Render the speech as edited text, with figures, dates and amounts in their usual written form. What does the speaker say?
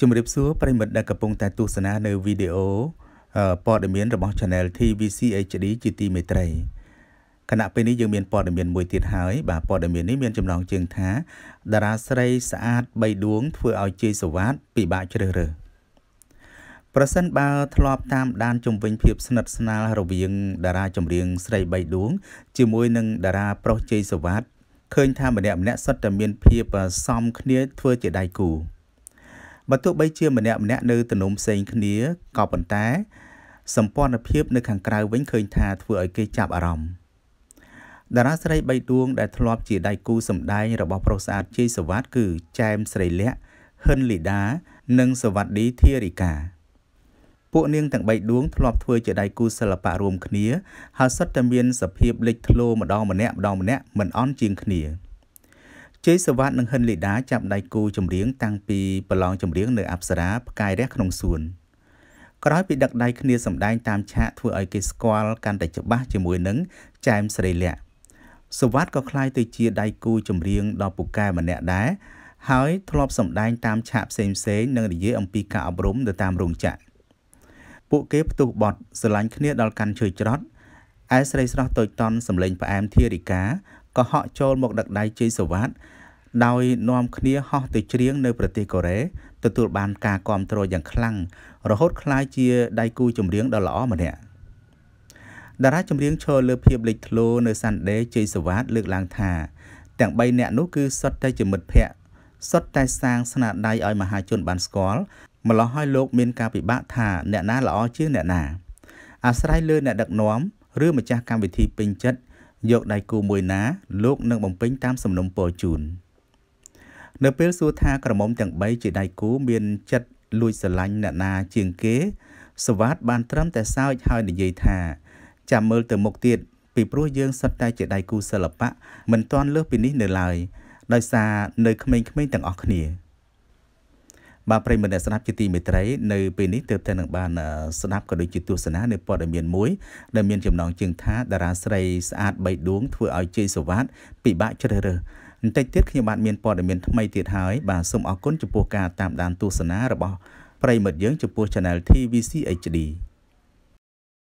ជម្រាបសួរប្រិមិត្តដែលកំពុងតែទស្សនានៅ video ព័ត៌មានរបស់ channel TVC HD ជាទីមេត្រីគណៈពេលនេះយើងមានព័ត៌មានមួយទៀតហើយបាទព័ត៌មាននេះមានចំណងជើងថាតារាស្រីស្អាត បន្ទាប់បីជាម្នាក់ៗនៅទំនុំផ្សេងគ្នាក៏ប៉ុន្តែសម្ព័ន្ធភាពនៅខាងក្រៅវិញឃើញថាធ្វើឲ្យគេចាប់អារម្មណ៍តារាស្រីបៃដួងដែលធ្លាប់ជាដៃគូសម្ដែងរបស់ប្រុសស្អាតជ័យសវត្ថិគឺចែមស្រីលក្ខ ជ័យសវត្ថិនឹងហិនលីដាចាប់ដៃគូចម្រៀងតាំងពីប្រឡងចម្រៀងនៅអប្សរាផ្កាយរះក្នុងសួនក្រោយពីដឹកដៃគ្នាសម្ដែងតាមឆាកធ្វើឲ្យគេស្គាល់កាន់តែច្បាស់ជាមួយនឹងចែមស្រីលក្ខសវត្ថិក៏ខ្លាយទៅជាដៃគូចម្រៀងដ៏ពូកែម្នាក់ដែរហើយធ្លាប់សម្ដែងតាមឆាកផ្សេងៗនិងនិយាយអំពីការអប់រំទៅតាមរោងចក្រ ដោយនាំគ្នាហោះទៅច្រៀងនៅប្រទេសកូរ៉េទទួលបានការគាំទ្រយ៉ាងខ្លាំងរហូតខ្លាយជាដៃគូចម្រៀងដ៏ល្អម្នាក់តារាចម្រៀងឈរលើភាពលេចធ្លោនៅសាន់ដេជ័យសវត្ថិលើកឡើងថាទាំង បាទប្រិយមិត្តអ្នកស្ដាប់ជាទីមេត្រីនៅពេលនេះទើបតែនឹងបានស្ដាប់ក៏ដូចជាទស្សនានៅព័ត៌មានមួយដែលមានចំណងជើងថាតារាស្រីស្អាតបៃដួងធ្វើឲ្យជ័យសវត្ថិពិបាកជ្រើសរើសបន្តិចទៀតខ្ញុំបាទមានព័ត៌មានថ្មីទៀតហើយបាទសូមអរគុណចំពោះការតាមដានទស្សនារបស់ប្រិយមិត្តយើងចំពោះ Channel TVC HD